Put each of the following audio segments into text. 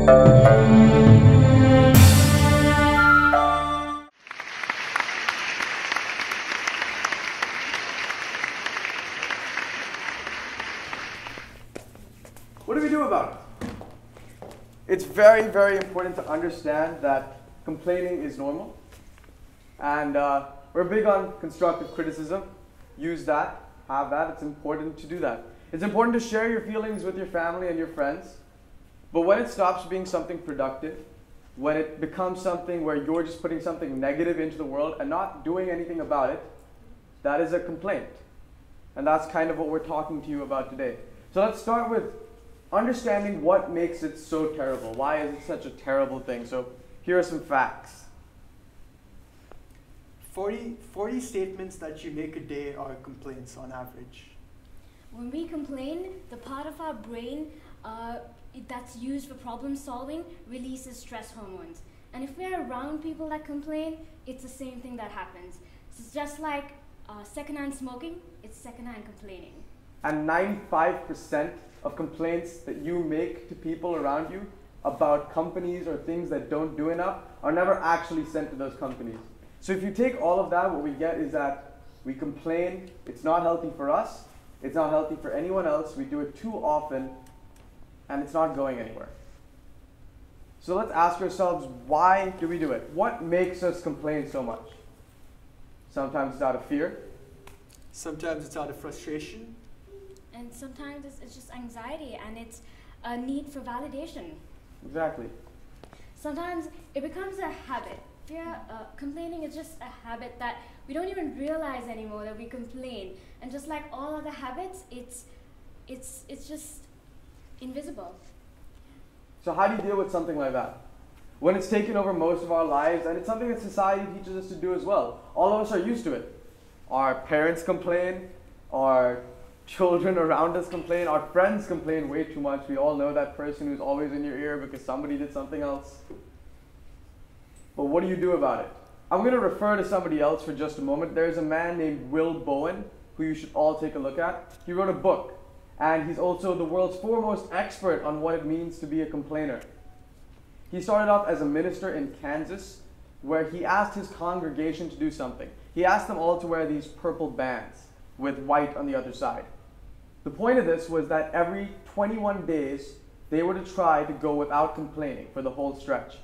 What do we do about it? It's very, very important to understand that complaining is normal. And we're big on constructive criticism. Use that, have that. It's important to do that. It's important to share your feelings with your family and your friends. But when it stops being something productive, when it becomes something where you're just putting something negative into the world and not doing anything about it, that is a complaint. And that's kind of what we're talking to you about today. So let's start with understanding what makes it so terrible. Why is it such a terrible thing? So here are some facts. 40 statements that you make a day are complaints on average. When we complain, the part of our brain that's used for problem solving releases stress hormones. And if we're around people that complain, it's the same thing that happens. So it's just like secondhand smoking, it's secondhand complaining. And 95% of complaints that you make to people around you about companies or things that don't do enough are never actually sent to those companies. So if you take all of that, what we get is that we complain, it's not healthy for us, it's not healthy for anyone else, we do it too often, and it's not going anywhere. So let's ask ourselves, why do we do it? What makes us complain so much? Sometimes it's out of fear. Sometimes it's out of frustration. And sometimes it's just anxiety, and it's a need for validation. Exactly. Sometimes it becomes a habit. Complaining is just a habit that we don't even realize anymore that we complain. And just like all other habits, it's just invisible. So how do you deal with something like that? When it's taken over most of our lives, and it's something that society teaches us to do as well. All of us are used to it. Our parents complain, our children around us complain, our friends complain way too much. We all know that person who's always in your ear because somebody did something else. But what do you do about it? I'm going to refer to somebody else for just a moment. There's a man named Will Bowen, who you should all take a look at. He wrote a book, and he's also the world's foremost expert on what it means to be a complainer. He started off as a minister in Kansas, where he asked his congregation to do something. He asked them all to wear these purple bands with white on the other side. The point of this was that every 21 days, they were to try to go without complaining for the whole stretch.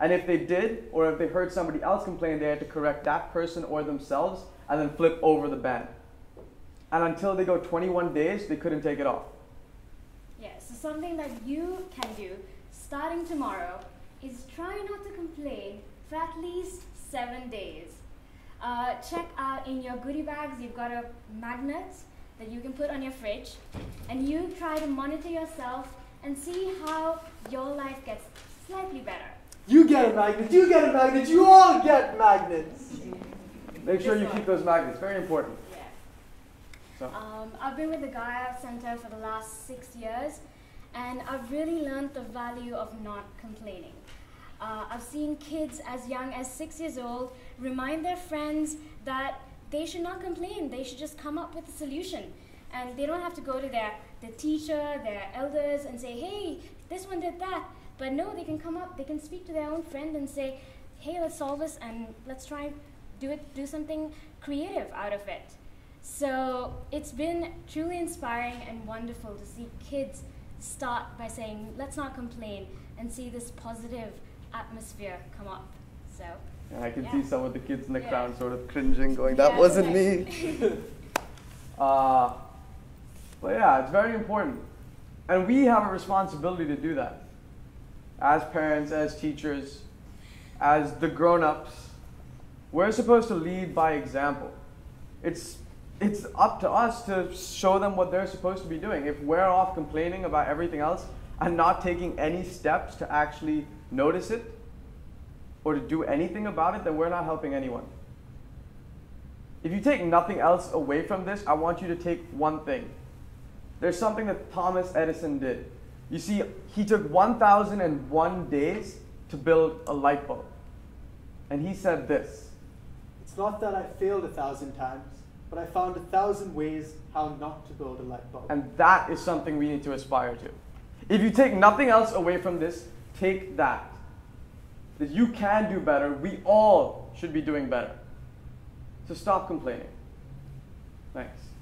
And if they did, or if they heard somebody else complain, they had to correct that person or themselves and then flip over the band. And until they go 21 days, they couldn't take it off. Yeah, so something that you can do starting tomorrow is try not to complain for at least 7 days. Check out in your goodie bags, you've got a magnet that you can put on your fridge, and you try to monitor yourself and see how your life gets slightly better. You get a magnet, you get a magnet, you all get magnets. Make sure you keep those magnets, very important. Yeah. So. I've been with the Gaia Center for the last 6 years, and I've really learned the value of not complaining. I've seen kids as young as 6 years old remind their friends that they should not complain, they should just come up with a solution. And they don't have to go to their teacher, their elders, and say, hey, this one did that. But no, they can come up, they can speak to their own friend and say, hey, let's solve this and let's try and do something creative out of it. So it's been truly inspiring and wonderful to see kids start by saying, let's not complain, and see this positive atmosphere come up. So I can see some of the kids in the crowd sort of cringing, going, that wasn't me. But yeah, it's very important. And we have a responsibility to do that. As parents, as teachers, as the grown-ups, we're supposed to lead by example. It's up to us to show them what they're supposed to be doing. If we're off complaining about everything else and not taking any steps to actually notice it or to do anything about it, then we're not helping anyone. If you take nothing else away from this, I want you to take one thing. There's something that Thomas Edison did. You see, he took 1,001 days to build a light bulb. And he said this. It's not that I failed 1,000 times, but I found 1,000 ways how not to build a light bulb. And that is something we need to aspire to. If you take nothing else away from this, Take that. That you can do better. We all should be doing better. So stop complaining. Thanks.